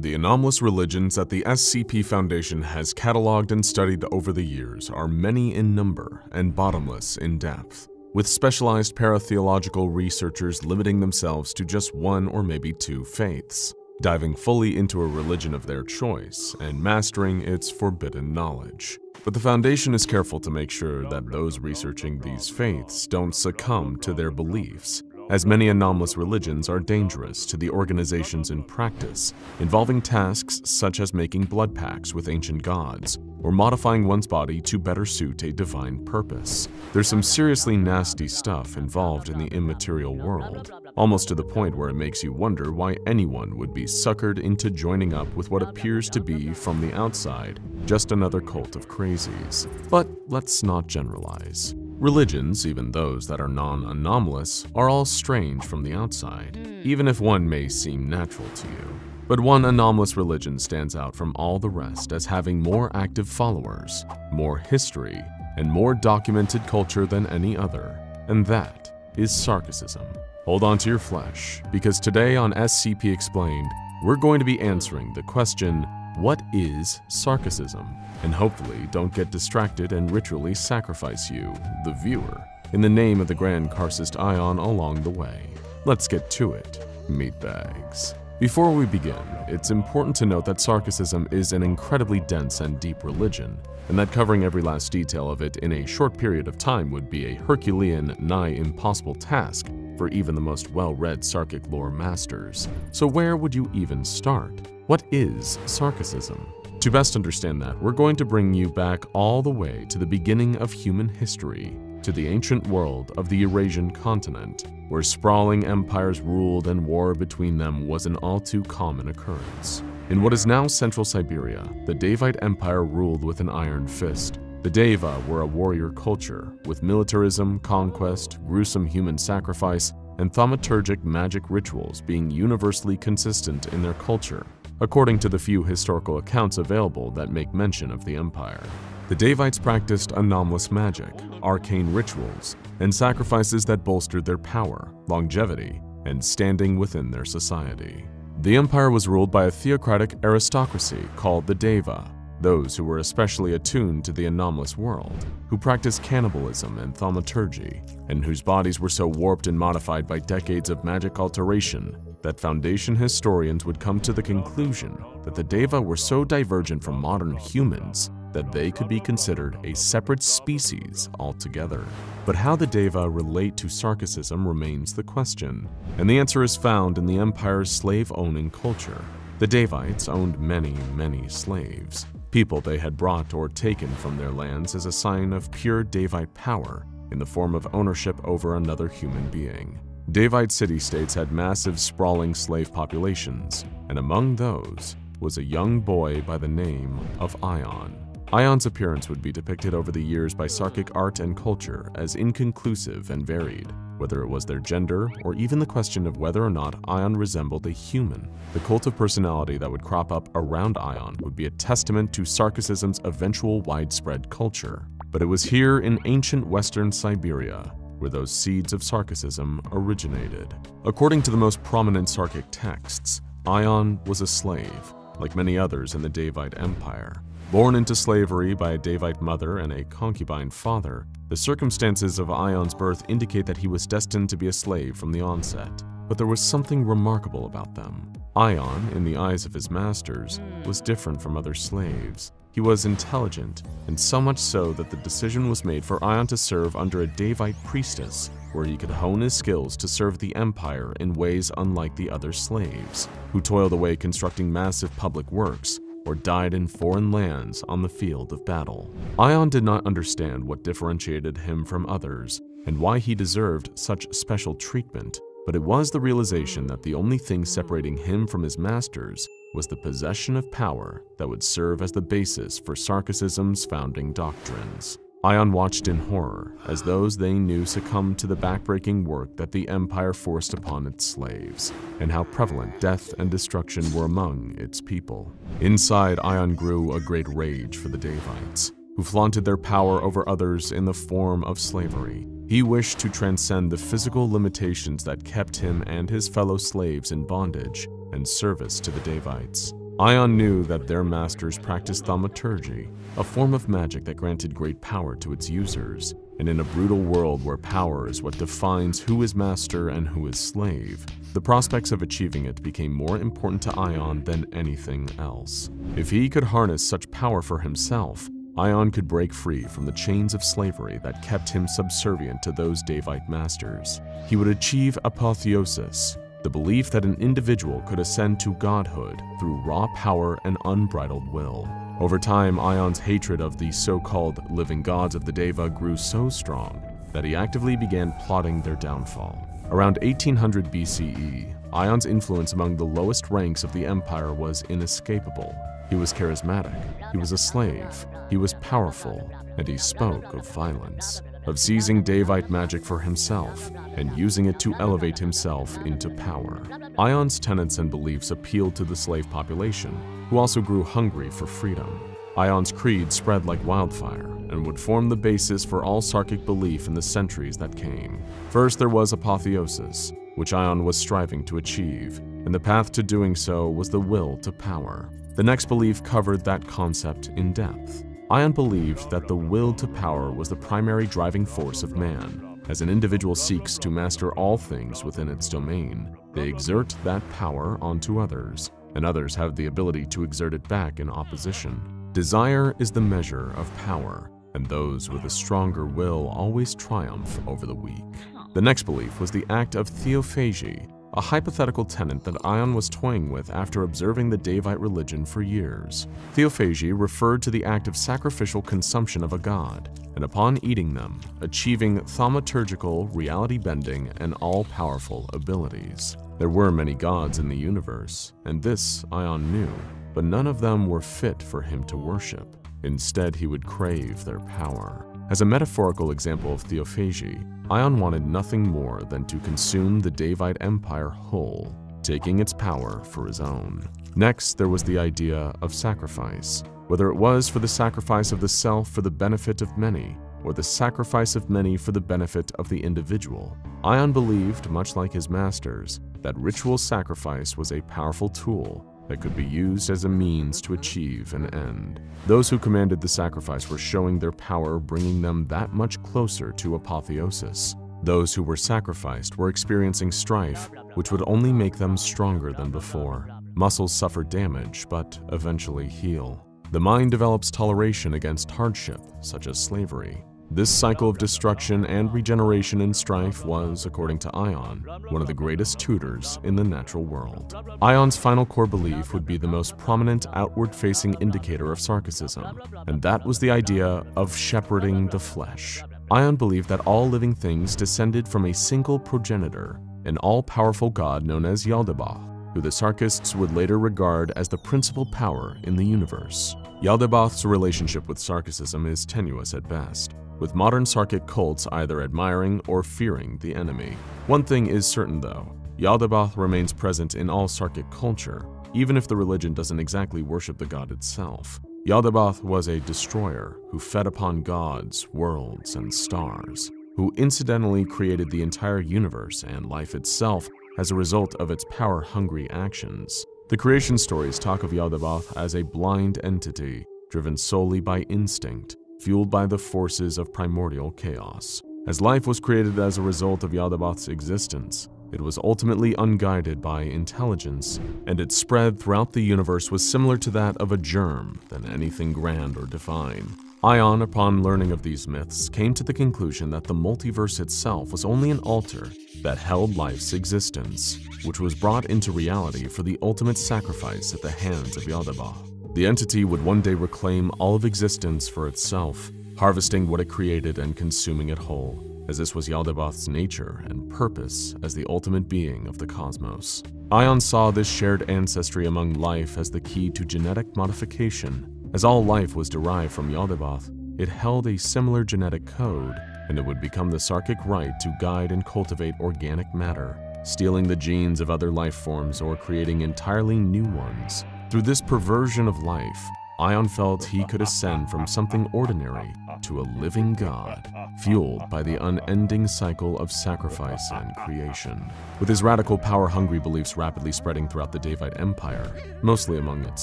The anomalous religions that the SCP Foundation has cataloged and studied over the years are many in number and bottomless in depth, with specialized paratheological researchers limiting themselves to just one or maybe two faiths, diving fully into a religion of their choice and mastering its forbidden knowledge. But the Foundation is careful to make sure that those researching these faiths don't succumb to their beliefs, as many anomalous religions are dangerous to the organizations in practice, involving tasks such as making blood pacts with ancient gods, or modifying one's body to better suit a divine purpose. There's some seriously nasty stuff involved in the immaterial world, almost to the point where it makes you wonder why anyone would be suckered into joining up with what appears to be, from the outside, just another cult of crazies. But let's not generalize. Religions, even those that are non-anomalous, are all strange from the outside, even if one may seem natural to you. But one anomalous religion stands out from all the rest as having more active followers, more history, and more documented culture than any other, and that is Sarkicism. Hold on to your flesh, because today on SCP Explained, we're going to be answering the question, what is Sarkicism? And hopefully don't get distracted and ritually sacrifice you, the viewer, in the name of the Grand Karcist Ion along the way. Let's get to it, meatbags. Before we begin, it's important to note that Sarkicism is an incredibly dense and deep religion, and that covering every last detail of it in a short period of time would be a Herculean, nigh impossible task for even the most well-read Sarkic lore masters. So where would you even start? What is Sarkicism? To best understand that, we're going to bring you back all the way to the beginning of human history, to the ancient world of the Eurasian continent, where sprawling empires ruled and war between them was an all too common occurrence. In what is now central Siberia, the Daevite Empire ruled with an iron fist. The Deva were a warrior culture, with militarism, conquest, gruesome human sacrifice, and thaumaturgic magic rituals being universally consistent in their culture, according to the few historical accounts available that make mention of the empire. The Daevites practiced anomalous magic, arcane rituals, and sacrifices that bolstered their power, longevity, and standing within their society. The empire was ruled by a theocratic aristocracy called the Deva, those who were especially attuned to the anomalous world, who practiced cannibalism and thaumaturgy, and whose bodies were so warped and modified by decades of magic alteration that Foundation historians would come to the conclusion that the Deva were so divergent from modern humans that they could be considered a separate species altogether. But how the Deva relate to Sarkicism remains the question, and the answer is found in the empire's slave-owning culture. The Daevites owned many, many slaves, people they had brought or taken from their lands as a sign of pure Daevite power in the form of ownership over another human being. Daevite city-states had massive sprawling slave populations, and among those was a young boy by the name of Ion. Ion's appearance would be depicted over the years by Sarkic art and culture as inconclusive and varied, whether it was their gender or even the question of whether or not Ion resembled a human. The cult of personality that would crop up around Ion would be a testament to Sarkicism's eventual widespread culture. But it was here in ancient Western Siberia where those seeds of Sarkicism originated. According to the most prominent Sarkic texts, Ion was a slave, like many others in the Daevite Empire. Born into slavery by a Daevite mother and a concubine father, the circumstances of Ion's birth indicate that he was destined to be a slave from the onset. But there was something remarkable about them. Ion, in the eyes of his masters, was different from other slaves. He was intelligent, and so much so that the decision was made for Ion to serve under a Daevite priestess, where he could hone his skills to serve the empire in ways unlike the other slaves, who toiled away constructing massive public works or died in foreign lands on the field of battle. Ion did not understand what differentiated him from others and why he deserved such special treatment, but it was the realization that the only thing separating him from his masters was the possession of power that would serve as the basis for Sarkicism's founding doctrines. Ion watched in horror as those they knew succumbed to the backbreaking work that the empire forced upon its slaves, and how prevalent death and destruction were among its people. Inside, Ion grew a great rage for the Daevites, who flaunted their power over others in the form of slavery. He wished to transcend the physical limitations that kept him and his fellow slaves in bondage and service to the Daevites. Ion knew that their masters practiced thaumaturgy, a form of magic that granted great power to its users, and in a brutal world where power is what defines who is master and who is slave, the prospects of achieving it became more important to Ion than anything else. If he could harness such power for himself, Ion could break free from the chains of slavery that kept him subservient to those Daevite masters. He would achieve apotheosis, the belief that an individual could ascend to godhood through raw power and unbridled will. Over time, Ion's hatred of the so-called living gods of the Deva grew so strong that he actively began plotting their downfall. Around 1800 BCE, Ion's influence among the lowest ranks of the empire was inescapable. He was charismatic, he was a slave, he was powerful, and he spoke of violence, of seizing Daevite magic for himself and using it to elevate himself into power. Ion's tenets and beliefs appealed to the slave population, who also grew hungry for freedom. Ion's creed spread like wildfire and would form the basis for all Sarkic belief in the centuries that came. First, there was apotheosis, which Ion was striving to achieve, and the path to doing so was the will to power. The next belief covered that concept in depth. Ion believed that the will to power was the primary driving force of man. As an individual seeks to master all things within its domain, they exert that power onto others, and others have the ability to exert it back in opposition. Desire is the measure of power, and those with a stronger will always triumph over the weak. The next belief was the act of theophagy, a hypothetical tenet that Ion was toying with after observing the Daevite religion for years. Theophagy referred to the act of sacrificial consumption of a god, and upon eating them, achieving thaumaturgical, reality-bending, and all-powerful abilities. There were many gods in the universe, and this Ion knew, but none of them were fit for him to worship. Instead, he would crave their power. As a metaphorical example of theophagy, Ion wanted nothing more than to consume the Daevite Empire whole, taking its power for his own. Next, there was the idea of sacrifice. Whether it was for the sacrifice of the self for the benefit of many, or the sacrifice of many for the benefit of the individual, Ion believed, much like his masters, that ritual sacrifice was a powerful tool that could be used as a means to achieve an end. Those who commanded the sacrifice were showing their power, bringing them that much closer to apotheosis. Those who were sacrificed were experiencing strife, which would only make them stronger than before. Muscles suffer damage, but eventually heal. The mind develops toleration against hardship, such as slavery. This cycle of destruction and regeneration in strife was, according to Ion, one of the greatest tutors in the natural world. Ion's final core belief would be the most prominent outward-facing indicator of Sarkicism, and that was the idea of shepherding the flesh. Ion believed that all living things descended from a single progenitor, an all-powerful god known as Yaldabaoth, who the Sarkists would later regard as the principal power in the universe. Yaldabaoth's relationship with Sarkicism is tenuous at best, with modern Sarkic cults either admiring or fearing the enemy. One thing is certain though, Yaldabaoth remains present in all Sarkic culture, even if the religion doesn't exactly worship the god itself. Yaldabaoth was a destroyer who fed upon gods, worlds, and stars, who incidentally created the entire universe and life itself as a result of its power-hungry actions. The creation stories talk of Yaldabaoth as a blind entity, driven solely by instinct, fueled by the forces of primordial chaos. As life was created as a result of Yaldabaoth's existence, it was ultimately unguided by intelligence, and its spread throughout the universe was similar to that of a germ than anything grand or divine. Ion, upon learning of these myths, came to the conclusion that the multiverse itself was only an altar that held life's existence, which was brought into reality for the ultimate sacrifice at the hands of Yaldabaoth. The entity would one day reclaim all of existence for itself, harvesting what it created and consuming it whole, as this was Yaldabaoth's nature and purpose as the ultimate being of the cosmos. Ion saw this shared ancestry among life as the key to genetic modification. As all life was derived from Yaldabaoth, it held a similar genetic code, and it would become the Sarkic right to guide and cultivate organic matter, stealing the genes of other life forms or creating entirely new ones. Through this perversion of life, Ion felt he could ascend from something ordinary to a living god, fueled by the unending cycle of sacrifice and creation. With his radical, power-hungry beliefs rapidly spreading throughout the Daevite Empire, mostly among its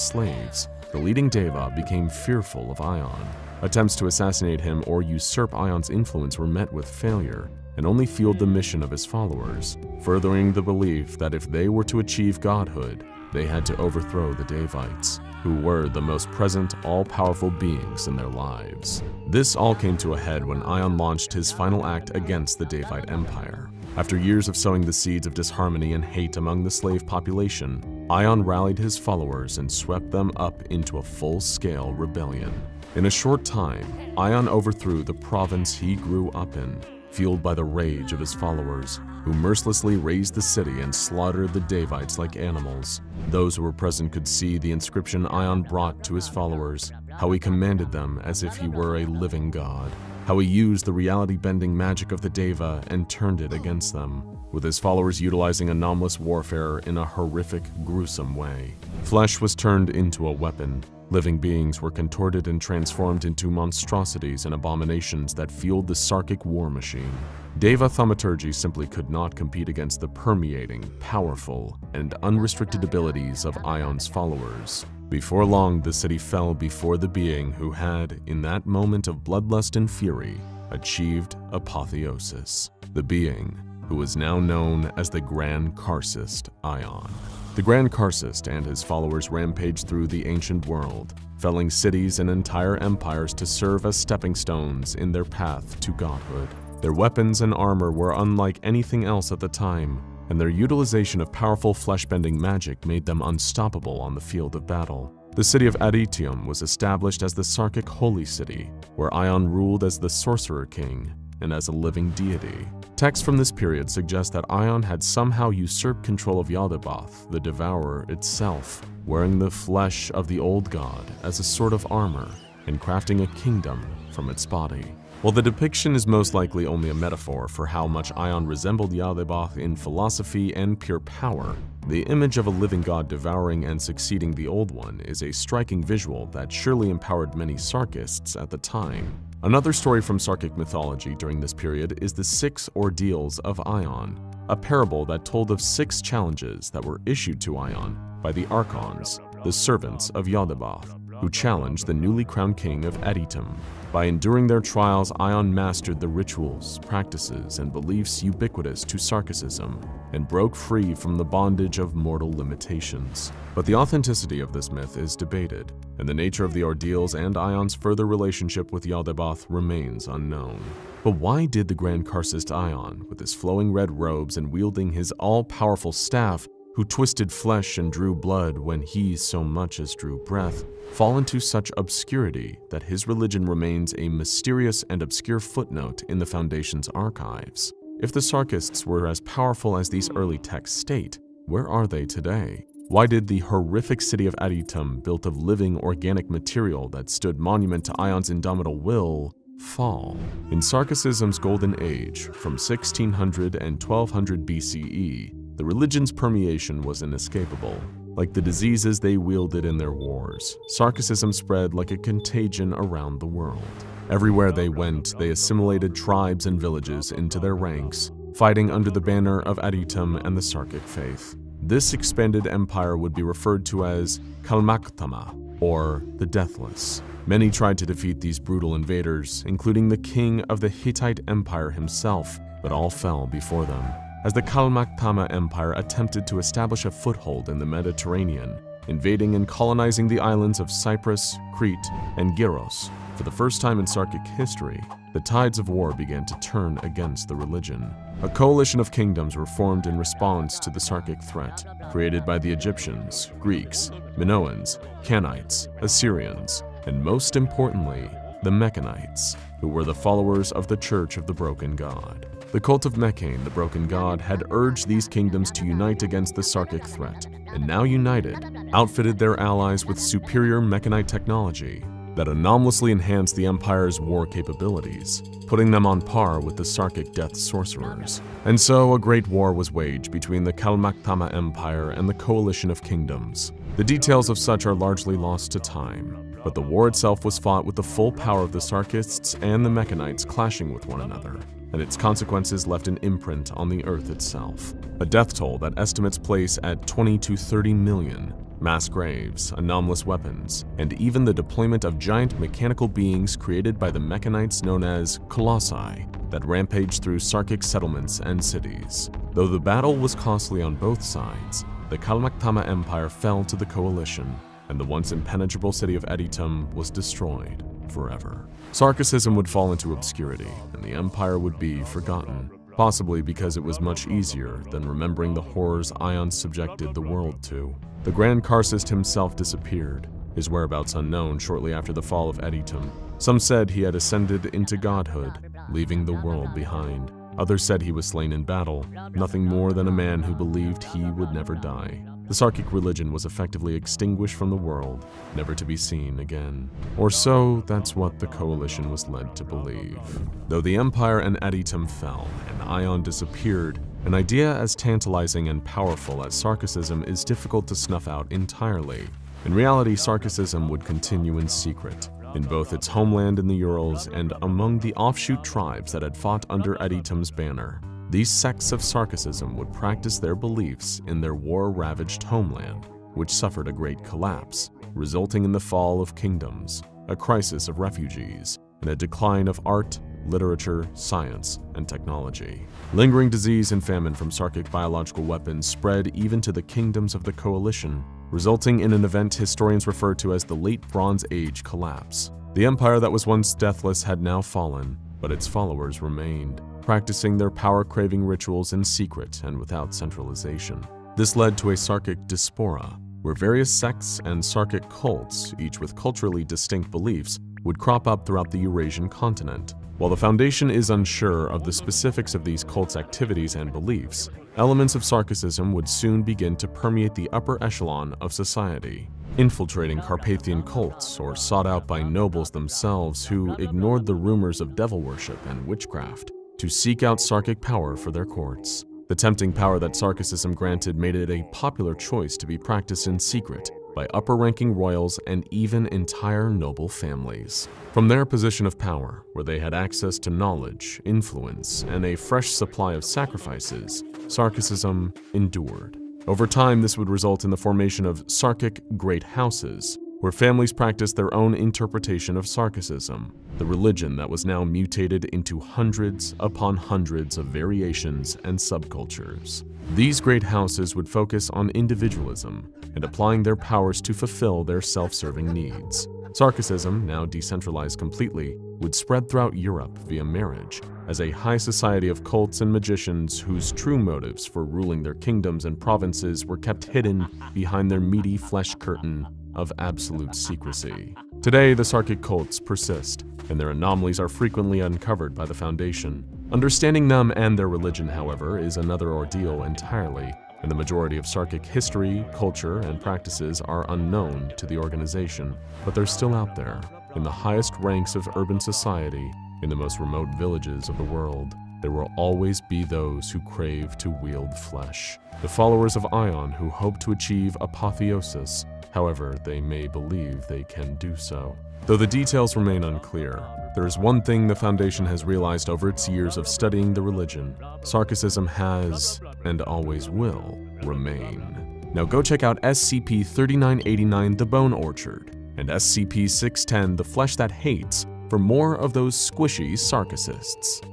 slaves, the leading Deva became fearful of Ion. Attempts to assassinate him or usurp Ion's influence were met with failure, and only fueled the mission of his followers, furthering the belief that if they were to achieve godhood, they had to overthrow the Daevites, who were the most present, all-powerful beings in their lives. This all came to a head when Ion launched his final act against the Daevite Empire. After years of sowing the seeds of disharmony and hate among the slave population, Ion rallied his followers and swept them up into a full-scale rebellion. In a short time, Ion overthrew the province he grew up in, fueled by the rage of his followers, who mercilessly razed the city and slaughtered the Daevites like animals. Those who were present could see the inscription Ion brought to his followers, how he commanded them as if he were a living god, how he used the reality-bending magic of the Deva and turned it against them, with his followers utilizing anomalous warfare in a horrific, gruesome way. Flesh was turned into a weapon. Living beings were contorted and transformed into monstrosities and abominations that fueled the Sarkic war machine. Deva thaumaturgy simply could not compete against the permeating, powerful, and unrestricted abilities of Ion's followers. Before long, the city fell before the being who had, in that moment of bloodlust and fury, achieved apotheosis. The being who is now known as the Grand Karcist Ion. The Grand Karcist and his followers rampaged through the ancient world, felling cities and entire empires to serve as stepping stones in their path to godhood. Their weapons and armor were unlike anything else at the time, and their utilization of powerful flesh-bending magic made them unstoppable on the field of battle. The city of Aritium was established as the Sarkic Holy City, where Ion ruled as the Sorcerer King and as a living deity. Texts from this period suggest that Ion had somehow usurped control of Yaldabaoth, the Devourer itself, wearing the flesh of the old god as a sort of armor and crafting a kingdom from its body. While the depiction is most likely only a metaphor for how much Ion resembled Yaldabaoth in philosophy and pure power, the image of a living god devouring and succeeding the old one is a striking visual that surely empowered many Sarkists at the time. Another story from Sarkic mythology during this period is the Six Ordeals of Ion, a parable that told of six challenges that were issued to Ion by the Archons, the servants of Yaldabaoth, who challenged the newly crowned king of Adytum. By enduring their trials, Ion mastered the rituals, practices, and beliefs ubiquitous to Sarkicism, and broke free from the bondage of mortal limitations. But the authenticity of this myth is debated, and the nature of the ordeals and Ion's further relationship with Yaldabaoth remains unknown. But why did the Grand Karcist Ion, with his flowing red robes and wielding his all-powerful staff, who twisted flesh and drew blood when he so much as drew breath, fall into such obscurity that his religion remains a mysterious and obscure footnote in the Foundation's archives? If the Sarkists were as powerful as these early texts state, where are they today? Why did the horrific city of Adytum, built of living organic material that stood monument to Ion's indomitable will, fall? In Sarkicism's golden age, from 1600 and 1200 BCE, the religion's permeation was inescapable. Like the diseases they wielded in their wars, Sarkicism spread like a contagion around the world. Everywhere they went, they assimilated tribes and villages into their ranks, fighting under the banner of Adytum and the Sarkic faith. This expanded empire would be referred to as Kalmaktama, or the Deathless. Many tried to defeat these brutal invaders, including the king of the Hittite Empire himself, but all fell before them. As the Kalmaktama Empire attempted to establish a foothold in the Mediterranean, invading and colonizing the islands of Cyprus, Crete, and Gyros, for the first time in Sarkic history, the tides of war began to turn against the religion. A coalition of kingdoms were formed in response to the Sarkic threat, created by the Egyptians, Greeks, Minoans, Canaanites, Assyrians, and most importantly, the Mekhanites, who were the followers of the Church of the Broken God. The cult of Mekhane, the Broken God, had urged these kingdoms to unite against the Sarkic threat, and now united, outfitted their allies with superior Mekhanite technology that anomalously enhanced the Empire's war capabilities, putting them on par with the Sarkic death sorcerers. And so, a great war was waged between the Kalmaktama Empire and the coalition of kingdoms. The details of such are largely lost to time. but the war itself was fought with the full power of the Sarkists and the Mekhanites clashing with one another, and its consequences left an imprint on the Earth itself. A death toll that estimates place at 20 to 30 million, mass graves, anomalous weapons, and even the deployment of giant mechanical beings created by the Mekhanites known as Colossi that rampaged through Sarkic settlements and cities. Though the battle was costly on both sides, the Kalmaktama Empire fell to the Coalition, and the once impenetrable city of Adytum was destroyed forever. Sarkicism would fall into obscurity, and the Empire would be forgotten, possibly because it was much easier than remembering the horrors Ion subjected the world to. The Grand Karcist himself disappeared, his whereabouts unknown shortly after the fall of Adytum. Some said he had ascended into godhood, leaving the world behind. Others said he was slain in battle, nothing more than a man who believed he would never die. The Sarkic religion was effectively extinguished from the world, never to be seen again. Or so that's what the Coalition was led to believe. Though the Empire and Adytum fell, and Ion disappeared, an idea as tantalizing and powerful as Sarkicism is difficult to snuff out entirely. In reality, Sarkicism would continue in secret, in both its homeland in the Urals and among the offshoot tribes that had fought under Adytum's banner. These sects of Sarkicism would practice their beliefs in their war-ravaged homeland, which suffered a great collapse, resulting in the fall of kingdoms, a crisis of refugees, and a decline of art, literature, science, and technology. Lingering disease and famine from Sarkic biological weapons spread even to the kingdoms of the Coalition, resulting in an event historians refer to as the Late Bronze Age Collapse. The empire that was once deathless had now fallen, but its followers remained, practicing their power-craving rituals in secret and without centralization. This led to a Sarkic diaspora, where various sects and Sarkic cults, each with culturally distinct beliefs, would crop up throughout the Eurasian continent. While the Foundation is unsure of the specifics of these cults' activities and beliefs, elements of Sarkicism would soon begin to permeate the upper echelon of society, infiltrating Carpathian cults or sought out by nobles themselves who ignored the rumors of devil worship and witchcraft to seek out Sarkic power for their courts. The tempting power that Sarkicism granted made it a popular choice to be practiced in secret by upper-ranking royals and even entire noble families. From their position of power, where they had access to knowledge, influence, and a fresh supply of sacrifices, Sarkicism endured. Over time, this would result in the formation of Sarkic Great Houses, where families practiced their own interpretation of Sarkicism, the religion that was now mutated into hundreds upon hundreds of variations and subcultures. These great houses would focus on individualism and applying their powers to fulfill their self-serving needs. Sarkicism, now decentralized completely, would spread throughout Europe via marriage, as a high society of cults and magicians whose true motives for ruling their kingdoms and provinces were kept hidden behind their meaty flesh curtain of absolute secrecy. Today, the Sarkic cults persist, and their anomalies are frequently uncovered by the Foundation. Understanding them and their religion, however, is another ordeal entirely, and the majority of Sarkic history, culture, and practices are unknown to the organization, but they're still out there, in the highest ranks of urban society, in the most remote villages of the world. There will always be those who crave to wield flesh, the followers of Ion who hope to achieve apotheosis, however they may believe they can do so. Though the details remain unclear, there is one thing the Foundation has realized over its years of studying the religion: Sarkicism has, and always will, remain. Now go check out SCP-3989 The Bone Orchard and SCP-610 The Flesh That Hates for more of those squishy Sarkicists.